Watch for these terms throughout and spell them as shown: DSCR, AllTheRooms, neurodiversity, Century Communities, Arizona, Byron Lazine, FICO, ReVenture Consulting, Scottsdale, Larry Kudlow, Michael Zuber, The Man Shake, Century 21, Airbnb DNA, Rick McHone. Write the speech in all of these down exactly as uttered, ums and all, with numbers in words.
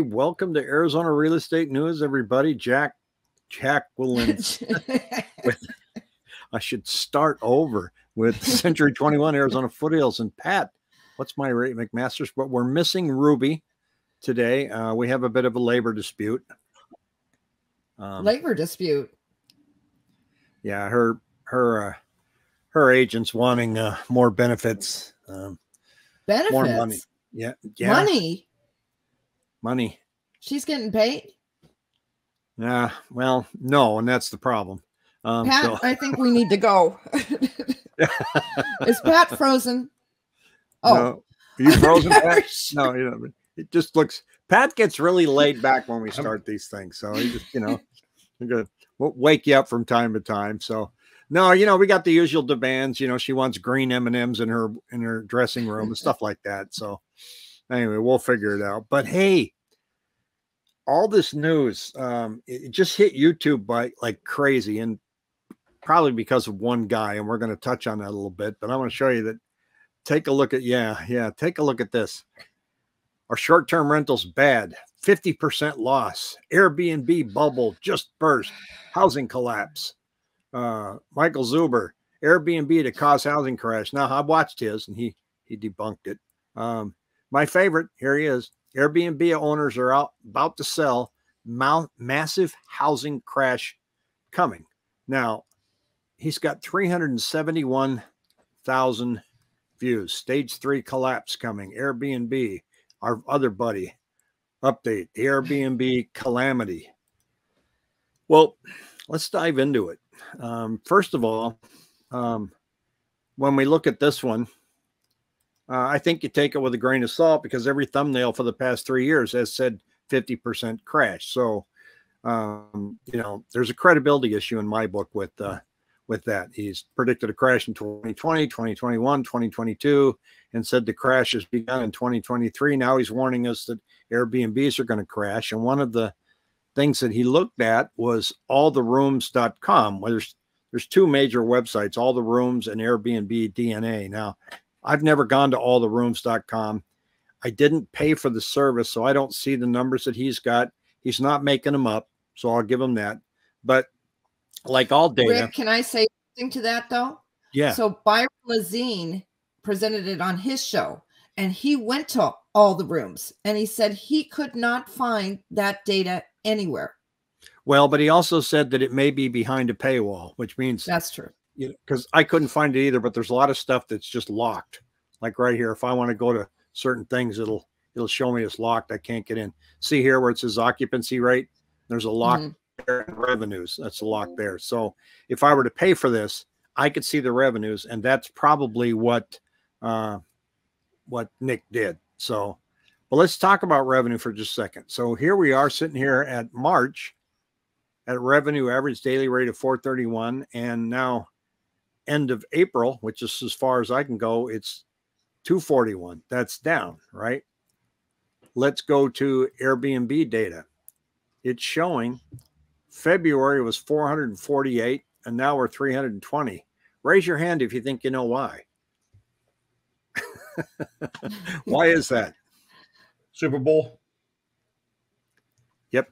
everybody. Welcome to Arizona Real Estate News, everybody. Jack, Jacqueline. with, I should start over with Century twenty-one, Arizona Foothills. And Pat, what's my rate, McMaster's? But we're missing Ruby today. Uh, we have a bit of a labor dispute. Um, labor dispute. Yeah, her her uh, her agent's wanting uh, more benefits. Um, benefits. More money. Yeah, yeah. Money. Money. She's getting paid. Yeah. Uh, well, no, and that's the problem. Um, Pat, so. I think we need to go. Is Pat frozen? Oh, no. Are you frozen, Pat? Sure. No, you know, it just looks. Pat gets really laid back when we start these things, so he just, you know, we're gonna we'll wake you up from time to time. So, no, you know, we got the usual demands. You know, she wants green M and M's in her in her dressing room and stuff like that. So. Anyway, we'll figure it out. But hey, all this news, um, it just hit YouTube by like crazy, and probably because of one guy. And we're going to touch on that a little bit, but I want to show you that. Take a look at, yeah, yeah. Take a look at this. Our short-term rentals bad, fifty percent loss, Airbnb bubble just burst, housing collapse. Uh, Michael Zuber, Airbnb to cause housing crash. Now I watched his and he, he debunked it. Um, My favorite, here he is. Airbnb owners are out about to sell. Massive housing crash coming. Now, he's got three hundred seventy-one thousand views. Stage three collapse coming. Airbnb, our other buddy. Update, the Airbnb calamity. Well, let's dive into it. Um, first of all, um, when we look at this one, Uh, I think you take it with a grain of salt because every thumbnail for the past three years has said fifty percent crash. So, um, you know, there's a credibility issue in my book with uh, with that. He's predicted a crash in twenty twenty, twenty twenty-one, twenty twenty-two, and said the crash has begun in twenty twenty-three. Now he's warning us that Airbnbs are going to crash. And one of the things that he looked at was all the rooms dot com, where there's, there's two major websites, AllTheRooms and Airbnb D N A. Now, I've never gone to all the rooms dot com. I didn't pay for the service, so I don't see the numbers that he's got. He's not making them up, so I'll give him that. But like all data. Rick, can I say something to that, though? Yeah. So Byron Lazine presented it on his show, and he went to all the rooms, and he said he could not find that data anywhere. Well, but he also said that it may be behind a paywall, which means. That's true. Because I couldn't find it either, but there's a lot of stuff that's just locked. Like right here, if I want to go to certain things, it'll it'll show me it's locked. I can't get in. See here where it says occupancy rate, there's a lock mm-hmm. there and revenues. That's a lock there. So if I were to pay for this, I could see the revenues, and that's probably what uh, what Nick did. So, but let's talk about revenue for just a second. So here we are sitting here at March at revenue average daily rate of four thirty-one, and now. End of April, which is as far as I can go, it's two forty-one. That's down, right? Let's go to Airbnb data. It's showing February was four hundred forty-eight, and now we're three hundred twenty. Raise your hand if you think you know why. Why is that? Super Bowl. Yep,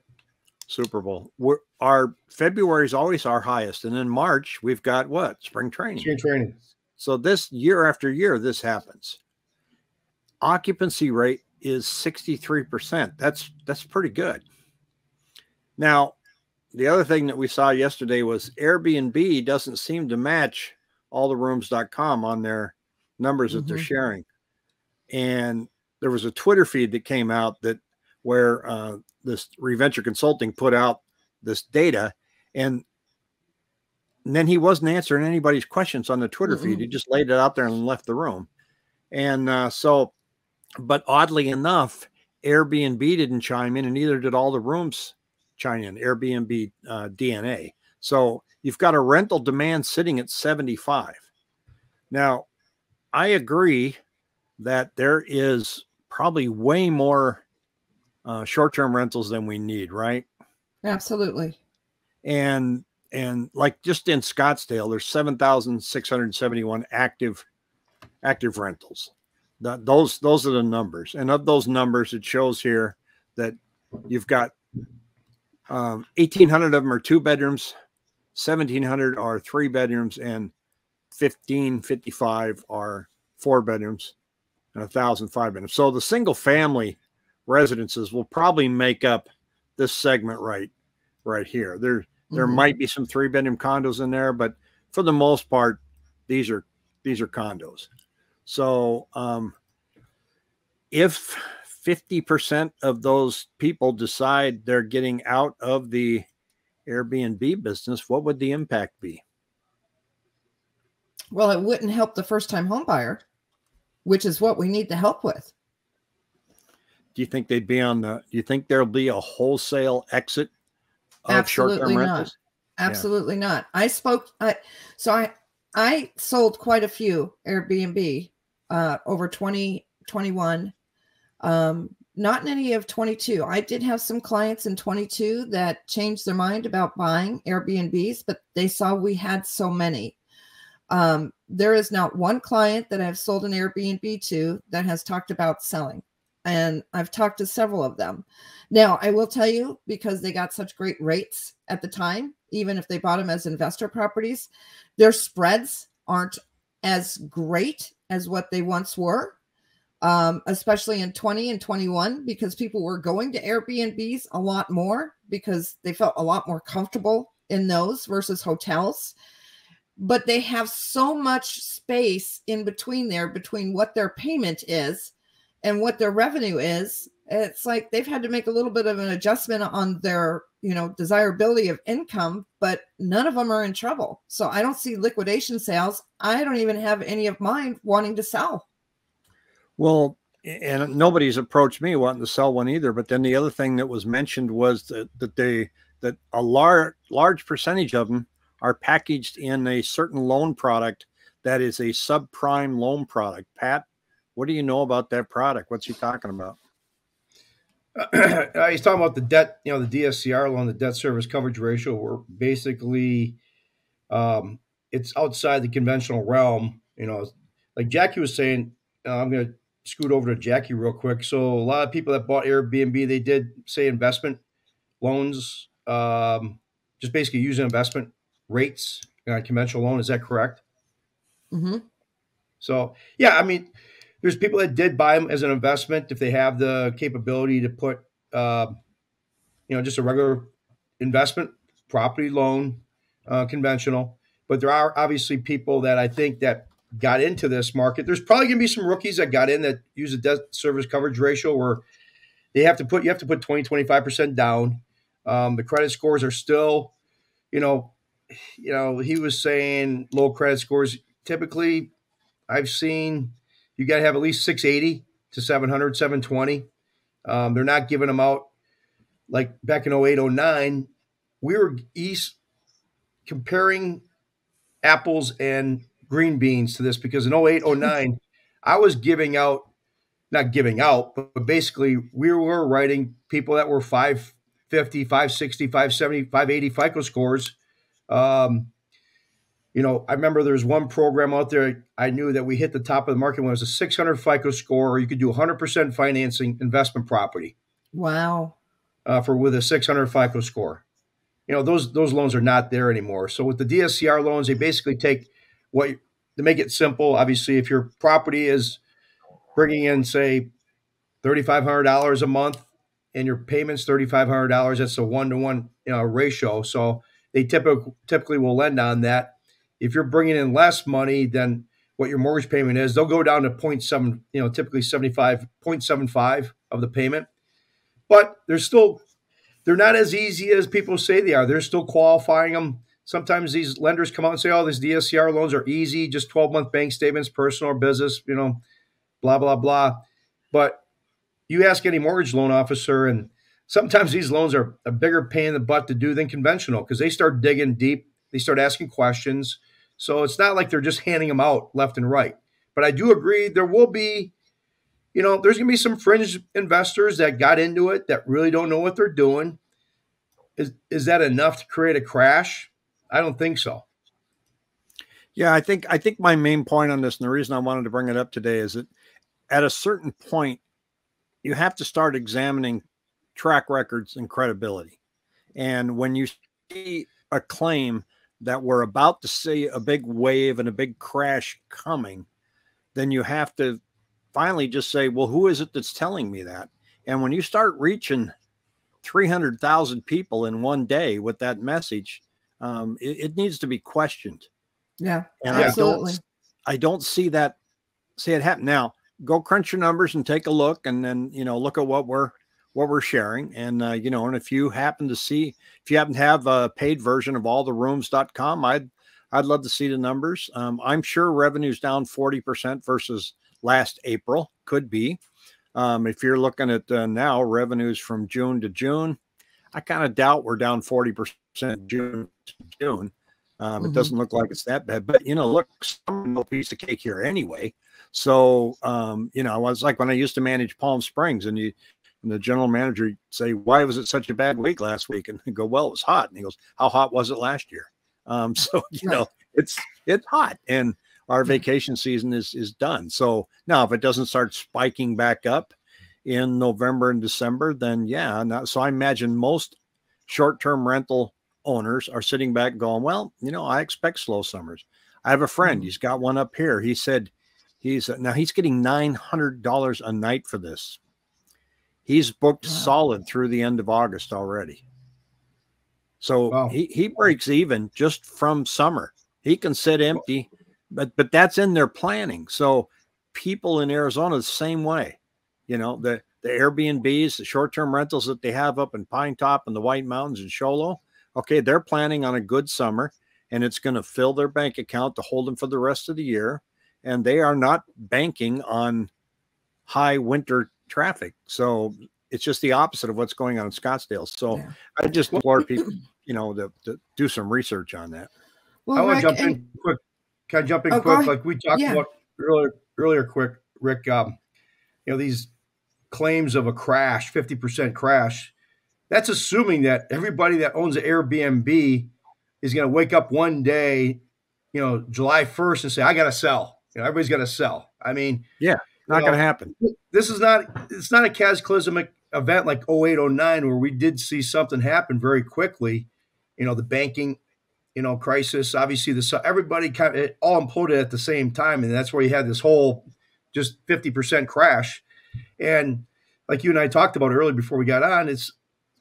Super Bowl. We're Our February is always our highest. And in March, we've got what? Spring training. Spring training. So this year after year, this happens. Occupancy rate is sixty-three percent. That's, that's pretty good. Now, the other thing that we saw yesterday was Airbnb doesn't seem to match all the rooms dot com on their numbers mm-hmm. that they're sharing. And there was a Twitter feed that came out that where uh, this ReVenture Consulting put out this data, and, and then he wasn't answering anybody's questions on the Twitter mm-hmm. feed. He just laid it out there and left the room. And uh, so, but oddly enough, Airbnb didn't chime in, and neither did all the rooms chime in, Airbnb uh, D N A. So you've got a rental demand sitting at seventy-five. Now, I agree that there is probably way more uh, short-term rentals than we need, right? Absolutely. And, and like just in Scottsdale, there's seven thousand six hundred seventy-one active, active rentals. The, those, those are the numbers. And of those numbers, it shows here that You've got um, eighteen hundred of them are two bedrooms, seventeen hundred are three bedrooms, and fifteen fifty-five are four bedrooms, and one thousand five bedrooms. So the single family residences will probably make up this segment right right here. There, there mm-hmm. might be some three bedroom condos in there, but for the most part, these are these are condos. So um, if fifty percent of those people decide they're getting out of the Airbnb business, what would the impact be? Well, it wouldn't help the first-time home buyer, which is what we need to help with. Do you think they'd be on the? Do you think there'll be a wholesale exit of Absolutely short-term not. rentals? Absolutely yeah. not. I spoke. I, so I I sold quite a few Airbnb uh, over twenty twenty-one. Um, not in any of twenty-two. I did have some clients in twenty-two that changed their mind about buying Airbnbs, but they saw we had so many. Um, there is not one client that I've sold an Airbnb to that has talked about selling. And I've talked to several of them. Now, I will tell you, because they got such great rates at the time, even if they bought them as investor properties, their spreads aren't as great as what they once were, um, especially in twenty and twenty-one, because people were going to Airbnbs a lot more because they felt a lot more comfortable in those versus hotels. But they have so much space in between there, between what their payment is and what their revenue is. It's like they've had to make a little bit of an adjustment on their, you know, desirability of income, but none of them are in trouble. So I don't see liquidation sales. I don't even have any of mine wanting to sell. Well, and nobody's approached me wanting to sell one either. But then the other thing that was mentioned was that, that they, that a large, large percentage of them are packaged in a certain loan product that is a subprime loan product. Pat, what do you know about that product? What's he talking about? Uh, he's talking about the debt, you know, the D S C R loan, the debt service coverage ratio, where basically um, it's outside the conventional realm. You know, like Jackie was saying, uh, I'm going to scoot over to Jackie real quick. So a lot of people that bought Airbnb, they did say investment loans, um, just basically using investment rates on a conventional loan. Is that correct? Mm-hmm. So, yeah, I mean, there's people that did buy them as an investment if they have the capability to put, uh, you know, just a regular investment property loan, uh, conventional. But there are obviously people that I think that got into this market. There's probably going to be some rookies that got in that use a debt service coverage ratio where they have to put, you have to put twenty, twenty-five percent down. Um, the credit scores are still, you know, you know, he was saying low credit scores. Typically, I've seen you got to have at least six eighty to seven hundred, seven twenty. Um, they're not giving them out like back in oh eight, oh nine. We were east comparing apples and green beans to this, because in oh eight, oh nine, I was giving out, not giving out, but, but basically we were writing people that were five fifty, five sixty, five seventy, five eighty FICO scores. Um, you know, I remember there's one program out there. I knew that we hit the top of the market when it was a six hundred FICO score, or you could do one hundred percent financing investment property. Wow. Uh, for with a six hundred FICO score, you know, those, those loans are not there anymore. So with the D S C R loans, they basically take what you, to make it simple. Obviously, if your property is bringing in, say, thirty-five hundred dollars a month and your payment's thirty-five hundred dollars, that's a one-to-one, you know, ratio. So they typically typically will lend on that. If you're bringing in less money than what your mortgage payment is, they'll go down to zero point seven, you know, typically seventy-five, zero point seven five of the payment. But they're still, they're not as easy as people say they are. They're still qualifying them. Sometimes these lenders come out and say, oh, these D S C R loans are easy, just twelve-month bank statements, personal or business, you know, blah, blah, blah. But you ask any mortgage loan officer, and sometimes these loans are a bigger pain in the butt to do than conventional, because they start digging deep. They start asking questions. So it's not like they're just handing them out left and right. But I do agree there will be, you know, there's going to be some fringe investors that got into it that really don't know what they're doing. Is, is that enough to create a crash? I don't think so. Yeah, I think, I think my main point on this, and the reason I wanted to bring it up today, is that at a certain point, you have to start examining track records and credibility. And when you see a claim that we're about to see a big wave and a big crash coming, then you have to finally just say, well, who is it that's telling me that? And when you start reaching three hundred thousand people in one day with that message, um, it, it needs to be questioned. Yeah, and absolutely. I don't, I don't see that, see it happen. Now, go crunch your numbers and take a look, and then, you know, look at what we're, what we're sharing. And, uh, you know, and if you happen to see, if you happen to have a paid version of all the rooms dot com, I'd, I'd love to see the numbers. Um, I'm sure revenue's down forty percent versus last April, could be. Um, if you're looking at uh, now revenues from June to June, I kind of doubt we're down forty percent June to June. Um, mm-hmm. It doesn't look like it's that bad, but, you know, look, some little piece of cake here anyway. So, um, you know, I was like when I used to manage Palm Springs, and you, and the general manager say, why was it such a bad week last week? And I go, well, it was hot. And he goes, how hot was it last year? Um, so, you know, it's, it's hot, and our vacation season is, is done. So now if it doesn't start spiking back up in November and December, then yeah. Not, so I imagine most short-term rental owners are sitting back going, well, you know, I expect slow summers. I have a friend, he's got one up here. He said he's now he's getting nine hundred dollars a night for this. He's booked wow. solid through the end of August already. So wow. he, he breaks even just from summer. He can sit empty, but, but that's in their planning. So people in Arizona, the same way, you know, the, the Airbnbs, the short-term rentals that they have up in Pine Top and the White Mountains and Sholo. Okay. They're planning on a good summer, and it's going to fill their bank account to hold them for the rest of the year. And they are not banking on high winter traffic. So it's just the opposite of what's going on in Scottsdale. So yeah. I just implore people, you know, to, to do some research on that. Well, I want to jump and, in quick. Can I jump in oh, quick? Like we talked yeah. about earlier, earlier quick, Rick, um, you know, these claims of a crash, fifty percent crash, that's assuming that everybody that owns an Airbnb is going to wake up one day, you know, July first and say, I got to sell. You know, everybody's got to sell. I mean, yeah, not going to happen. This is not, it's not a cataclysmic event like oh eight, oh nine, where we did see something happen very quickly. You know, the banking, you know, crisis, obviously the, everybody kind of it all imploded at the same time. And that's where you had this whole just fifty percent crash. And like you and I talked about earlier before we got on, it's,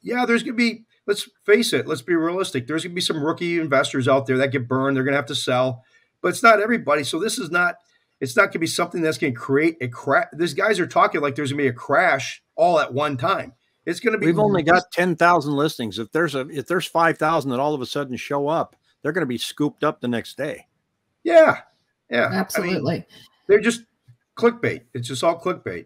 yeah, there's going to be, let's face it, let's be realistic. There's going to be some rookie investors out there that get burned. They're going to have to sell, but it's not everybody. So this is not, it's not going to be something that's going to create a crash. These guys are talking like there's going to be a crash all at one time. It's going to be. We've only got ten thousand listings. If there's a, if there's five thousand that all of a sudden show up, they're going to be scooped up the next day. Yeah. Yeah. Absolutely. I mean, they're just clickbait. It's just all clickbait.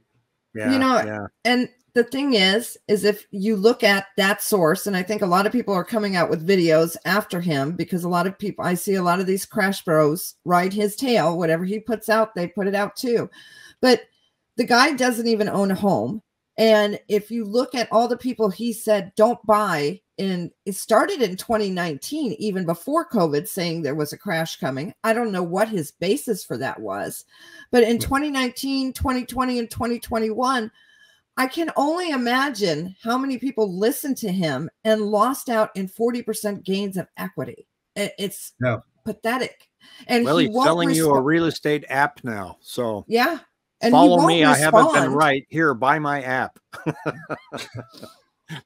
Yeah. You know, yeah. and, the thing is, is if you look at that source, and I think a lot of people are coming out with videos after him, because a lot of people, I see a lot of these crash bros ride his tail. Whatever he puts out, they put it out too. But the guy doesn't even own a home. And if you look at all the people he said don't buy, and it started in twenty nineteen, even before COVID, saying there was a crash coming. I don't know what his basis for that was. But in twenty nineteen, twenty twenty, and twenty twenty-one, I can only imagine how many people listened to him and lost out in forty percent gains of equity. It's no. pathetic. And well, he he's won't selling you a real estate app now. So yeah. And follow me. Respond. I haven't been right here. Buy my app.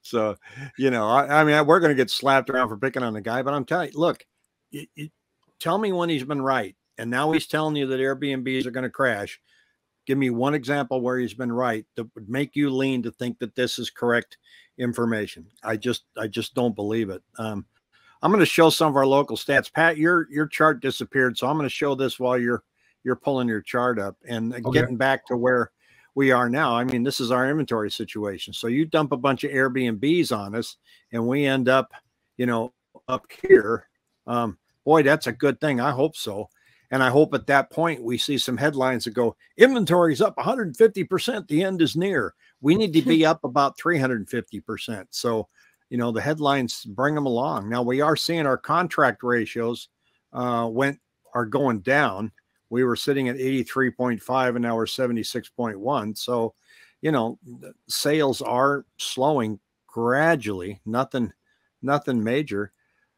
So, you know, I, I mean, we're going to get slapped around for picking on the guy, but I'm telling you, look, you, you, tell me when he's been right. And now he's telling you that Airbnbs are going to crash. Give me one example where he's been right that would make you lean to think that this is correct information. I just, I just don't believe it. Um, I'm going to show some of our local stats. Pat, your, your chart disappeared. So I'm going to show this while you're, you're pulling your chart up and okay. getting back to where we are now. I mean, this is our inventory situation. So you dump a bunch of Airbnbs on us and we end up, you know, up here. Um, boy, that's a good thing. I hope so. And I hope at that point we see some headlines that go, inventory's up one hundred fifty percent. The end is near. We need to be up about three hundred fifty percent. So, you know, the headlines bring them along. Now we are seeing our contract ratios uh, went are going down. We were sitting at eighty-three point five and now we're seventy-six point one. So, you know, sales are slowing gradually, nothing, nothing major.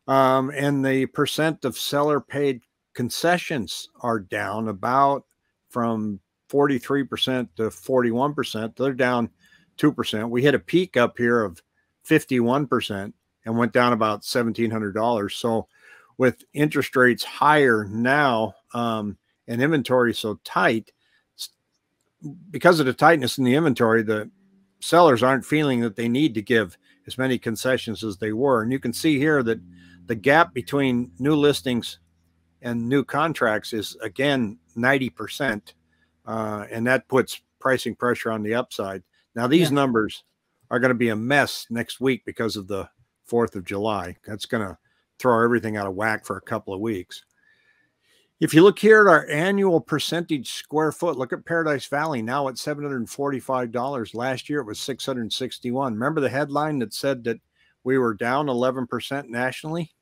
Um, and the percent of seller paid concessions are down about from forty-three percent to forty-one percent. They're down two percent. We hit a peak up here of fifty-one percent and went down about seventeen hundred dollars. So with interest rates higher now, um, and inventory so tight, because of the tightness in the inventory, the sellers aren't feeling that they need to give as many concessions as they were. And you can see here that the gap between new listings and new contracts is, again, ninety percent. Uh, and that puts pricing pressure on the upside. Now, these yeah. numbers are going to be a mess next week because of the fourth of July. That's going to throw everything out of whack for a couple of weeks. If you look here at our annual percentage square foot, look at Paradise Valley now at seven hundred forty-five dollars. Last year, it was six hundred sixty-one dollars. Remember the headline that said that we were down eleven percent nationally?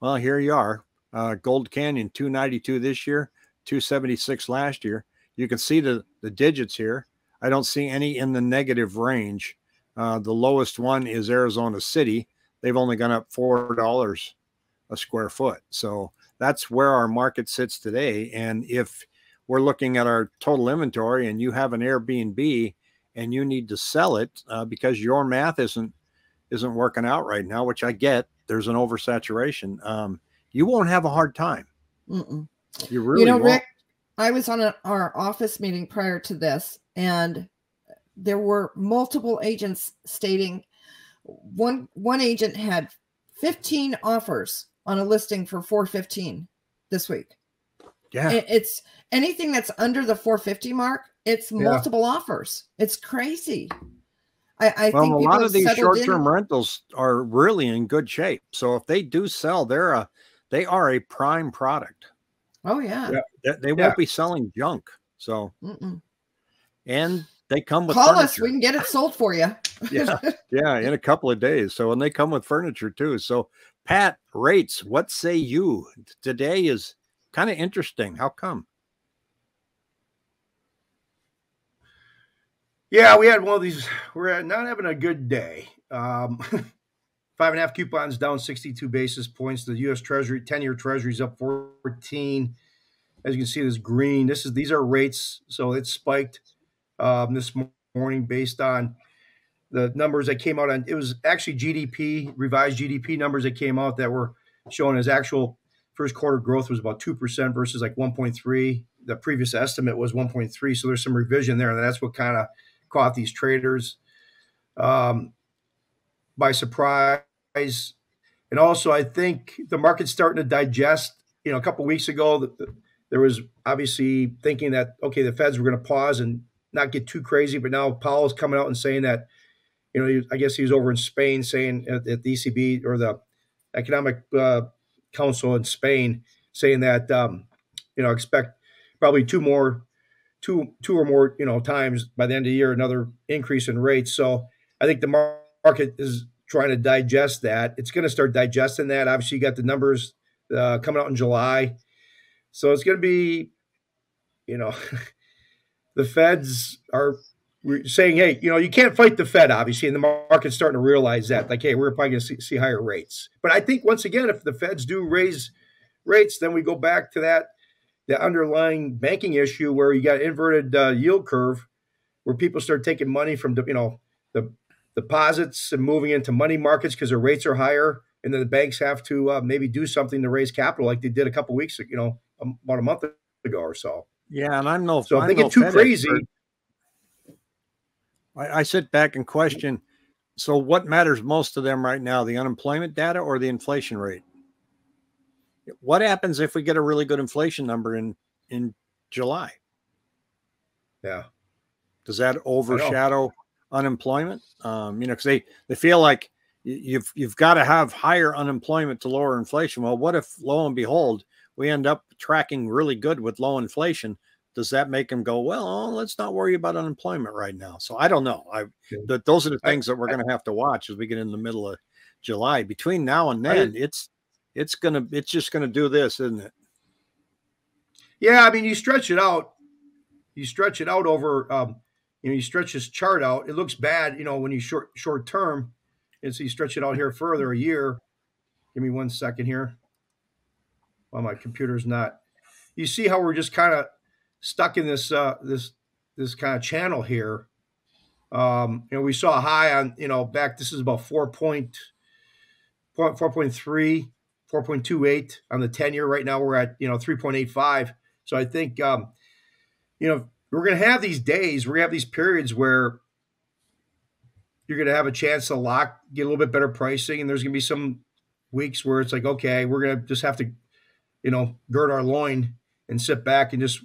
Well, here you are. Uh, Gold Canyon, two ninety-two this year, two seventy-six last year. You can see the, the digits here. I don't see any in the negative range. Uh, the lowest one is Arizona City. They've only gone up four dollars a square foot. So that's where our market sits today. And if we're looking at our total inventory and you have an Airbnb and you need to sell it uh, because your math isn't isn't working out right now, which I get, there's an oversaturation, um, you won't have a hard time. Mm-mm. You really you know, won't. Rick, I was on a, our office meeting prior to this, and there were multiple agents stating one, one agent had fifteen offers on a listing for four fifteen this week. Yeah. It's anything that's under the four fifty mark. It's multiple yeah. offers. It's crazy. I, I well, think a lot of these short-term in. rentals are really in good shape. So if they do sell, they're a, they are a prime product. Oh yeah. yeah. They, they yeah. won't be selling junk. So, Mm-mm. and they come with Call furniture. us. We can get it sold for you. yeah. Yeah. In a couple of days. So, and they come with furniture too. So, Pat, rates, what say you? Today is kind of interesting. How come? Yeah, we had one of these. We're not having a good day. Um, five and a half coupons down sixty-two basis points. The U S Treasury, ten-year Treasury is up fourteen. As you can see, this green. This is these are rates, so it spiked um, this morning based on the numbers that came out on, it was actually G D P, revised G D P numbers that came out that were shown as actual first quarter growth was about two percent versus like one point three. The previous estimate was one point three. So there's some revision there. And that's what kind of caught these traders um, by surprise. And also, I think the market's starting to digest, you know, a couple of weeks ago, the, the, there was obviously thinking that, okay, the Feds were going to pause and not get too crazy. But now Powell's coming out and saying that, you know, I guess he was over in Spain saying at the E C B or the Economic uh, Council in Spain saying that, um, you know, expect probably two more, two, two or more, you know, times by the end of the year, another increase in rates. So I think the market is trying to digest that. It's going to start digesting that. Obviously, you got the numbers uh, coming out in July. So it's going to be, you know, the Feds are – we're saying, hey, you know, you can't fight the Fed, obviously, and the market's starting to realize that. Like, hey, we're probably going to see, see higher rates. But I think, once again, if the Feds do raise rates, then we go back to that the underlying banking issue where you got inverted uh, yield curve where people start taking money from, you know, the deposits and moving into money markets because their rates are higher, and then the banks have to uh, maybe do something to raise capital like they did a couple weeks ago, you know, about a month ago or so. Yeah, and I'm no So I'm if they get too Fed crazy – I sit back and question, so what matters most to them right now, the unemployment data or the inflation rate? What happens if we get a really good inflation number in, in July? Yeah. Does that overshadow unemployment? Um, you know, because they, they feel like you've, you've got to have higher unemployment to lower inflation. Well, what if, lo and behold, we end up tracking really good with low inflation? Does that make them go, well, oh, let's not worry about unemployment right now? So I don't know. I, th those are the things that we're going to have to watch as we get in the middle of July. Between now and then, it's it's gonna it's just gonna do this, isn't it? Yeah, I mean, you stretch it out, you stretch it out over um, you know, you stretch this chart out, it looks bad, you know, when you short short term. And so you stretch it out here further a year. Give me one second here. Well, my computer's not. You see how we're just kind of stuck in this uh, this this kind of channel here. Um, you know, we saw a high on, you know, back, this is about four point three, four point two eight on the ten year. Right now we're at, you know, three point eight five. So I think, um, you know, we're going to have these days, we're going to have these periods where you're going to have a chance to lock, get a little bit better pricing. And there's going to be some weeks where it's like, okay, we're going to just have to, you know, gird our loin and sit back and just,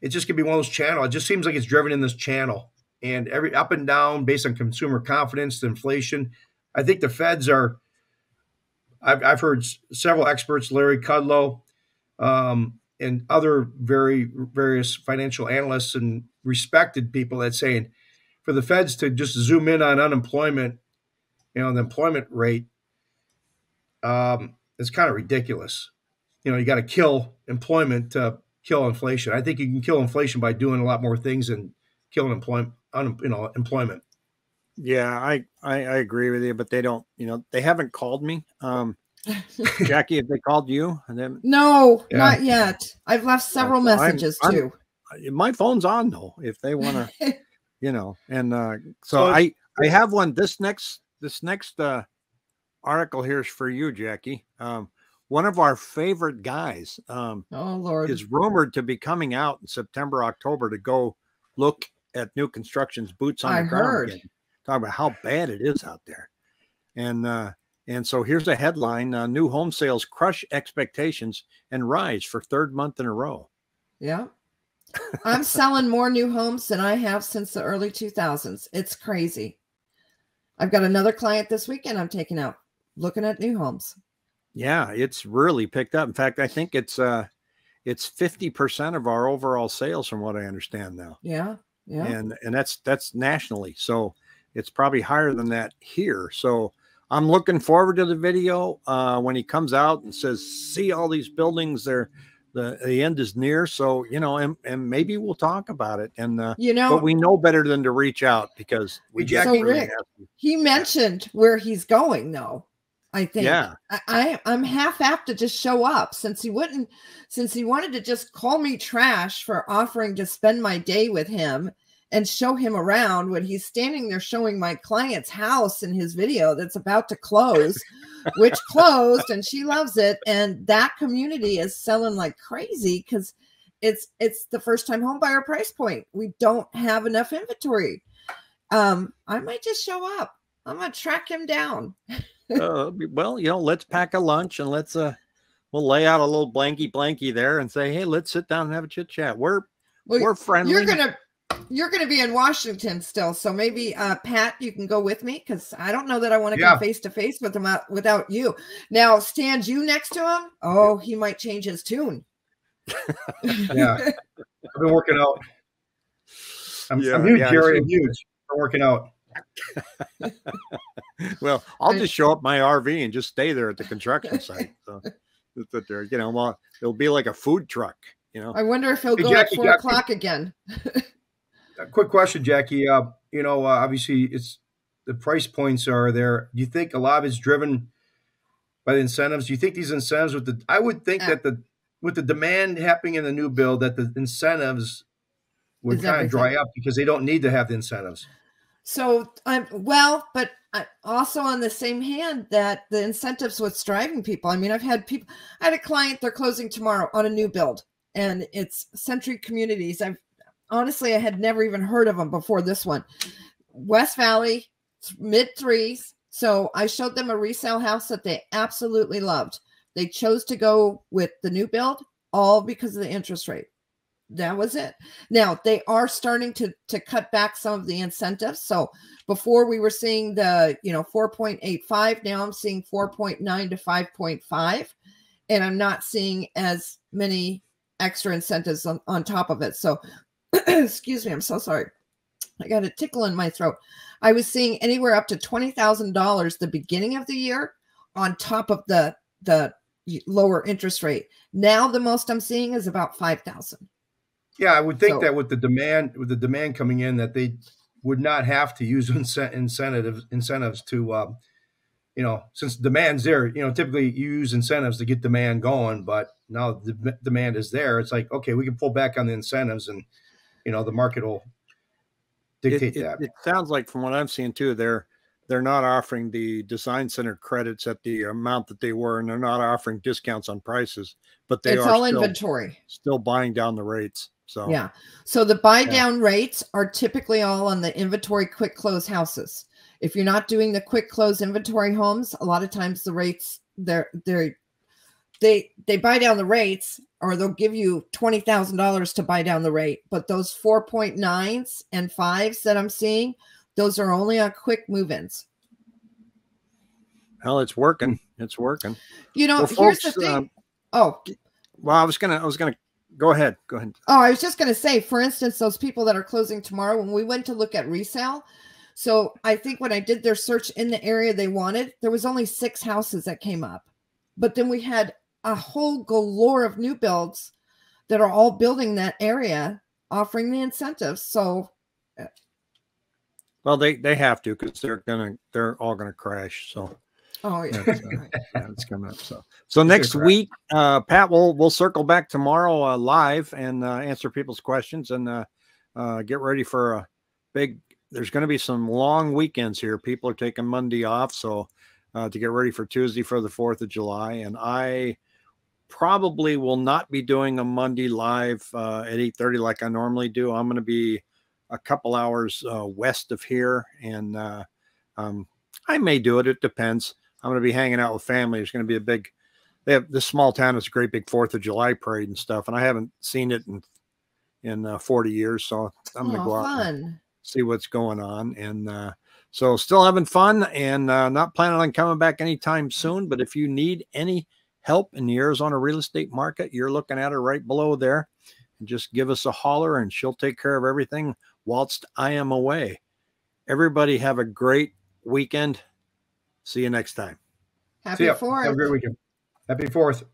it's just going to be one of those channels. It just seems like it's driven in this channel. And every up and down based on consumer confidence, inflation. I think the feds are, I've, I've heard several experts, Larry Kudlow, um, and other very various financial analysts and respected people that saying for the feds to just zoom in on unemployment, you know, the employment rate, um, it's kind of ridiculous. You know, you got to kill employment to kill inflation. I think you can kill inflation by doing a lot more things than killing employment. Un, you know, employment. Yeah, I, I I agree with you, but they don't, you know, they haven't called me. Um, Jackie, have they called you? And then no, yeah. Not yet. I've left several uh, messages I'm, too. I'm, my phone's on though, if they want to, you know. And uh, so, so I I have one. This next this next uh, article here is for you, Jackie. Um, one of our favorite guys, um, oh Lord, is rumored to be coming out in September, October to go look at new construction's boots on I the ground. Heard. Talking about how bad it is out there. And, uh, and so here's a headline, uh, new home sales crush expectations and rise for third month in a row. Yeah. I'm selling more new homes than I have since the early two thousands. It's crazy. I've got another client this weekend I'm taking out looking at new homes. Yeah. It's really picked up. In fact, I think it's, uh, it's fifty percent of our overall sales from what I understand now. Yeah. Yeah. And, and that's, that's nationally. So it's probably higher than that here. So I'm looking forward to the video, uh, when he comes out and says, see all these buildings there, the, the end is near. So, you know, and, and maybe we'll talk about it. And, uh, you know, but we know better than to reach out because we, so really Rick, he mentioned where he's going though. I think yeah. I, I, I'm half apt to just show up since he wouldn't, since he wanted to just call me trash for offering to spend my day with him and show him around when he's standing there showing my client's house in his video that's about to close, which closed and she loves it. And that community is selling like crazy because it's, it's the first time home buyer price point. We don't have enough inventory. Um, I might just show up. I'm going to track him down. uh, well, you know, let's pack a lunch and let's, uh, we'll lay out a little blanky blanky there and say, hey, let's sit down and have a chit chat. We're, well, we're friendly. You're going to, you're going to be in Washington still. So maybe, uh, Pat, you can go with me. Cause I don't know that I want to yeah. go face to face with him out, without you. Now stand you next to him. Oh, he might change his tune. yeah. I've been working out. I'm, yeah, I'm huge, yeah, Jerry. I'm huge. I'm working out. Well, I'll just show up my R V and just stay there at the construction site. So sit there, you know, well, it'll be like a food truck, you know. I wonder if he'll hey, go Jackie, at four o'clock again. A quick question, Jackie. Uh, you know, uh, obviously it's the price points are there. Do you think a lot of it's driven by the incentives? Do you think these incentives with the I would think yeah. that the with the demand happening in the new build that the incentives would kind of dry up because they don't need to have the incentives. So I'm um, well, but I, also on the same hand that the incentives what's driving people. I mean, I've had people, I had a client, they're closing tomorrow on a new build and it's Century Communities. I've honestly, I had never even heard of them before this one, West Valley, mid threes. So I showed them a resale house that they absolutely loved. They chose to go with the new build all because of the interest rate. That was it. Now they are starting to, to cut back some of the incentives. So before we were seeing the, you know, four point eight five, now I'm seeing four point nine to five point five and I'm not seeing as many extra incentives on, on top of it. So excuse me. I'm so sorry. I got a tickle in my throat. I was seeing anywhere up to twenty thousand dollars the beginning of the year on top of the, the lower interest rate. Now the most I'm seeing is about five thousand. Yeah, I would think so, that with the demand, with the demand coming in, that they would not have to use incentives incentives to, um, you know, since demand's there. You know, typically you use incentives to get demand going, but now the demand is there. It's like, okay, we can pull back on the incentives, and you know, the market will dictate it, that. It, it sounds like, from what I'm seeing too, they're they're not offering the design center credits at the amount that they were, and they're not offering discounts on prices, but they it's are all still, inventory, still buying down the rates. So yeah, so the buy down yeah. rates are typically all on the inventory quick close houses. If you're not doing the quick close inventory homes, a lot of times the rates they're they're they they buy down the rates, or they'll give you twenty thousand dollars to buy down the rate. But those four point nines and fives that I'm seeing, those are only on quick move-ins. Well, it's working. It's working. You know, well, here's folks, the thing. Um, oh, well, I was gonna I was gonna. Go ahead. Go ahead. Oh, I was just going to say, for instance, those people that are closing tomorrow, when we went to look at resale. So I think when I did their search in the area they wanted, there was only six houses that came up. But then we had a whole galore of new builds that are all building that area, offering the incentives. So. Well, they, they have to, because they're going to they're all going to crash. So. Oh yeah, that's, uh, yeah, it's coming up. So, so next week, uh, Pat, we'll we'll circle back tomorrow uh, live and uh, answer people's questions, and uh, uh, get ready for a big. There's going to be some long weekends here. People are taking Monday off, so uh, to get ready for Tuesday for the Fourth of July. And I probably will not be doing a Monday live uh, at eight thirty like I normally do. I'm going to be a couple hours uh, west of here, and uh, um, I may do it. It depends. I'm going to be hanging out with family. There's going to be a big, they have this small town has a great big fourth of July parade and stuff. And I haven't seen it in, in uh, forty years. So I'm going to go out fun. and see what's going on. And uh, so still having fun, and uh, not planning on coming back anytime soon. But if you need any help in the Arizona real estate market, you're looking at her right below there. And just give us a holler, and she'll take care of everything whilst I am away. Everybody have a great weekend. See you next time. Happy Fourth. Have a great weekend. Happy Fourth.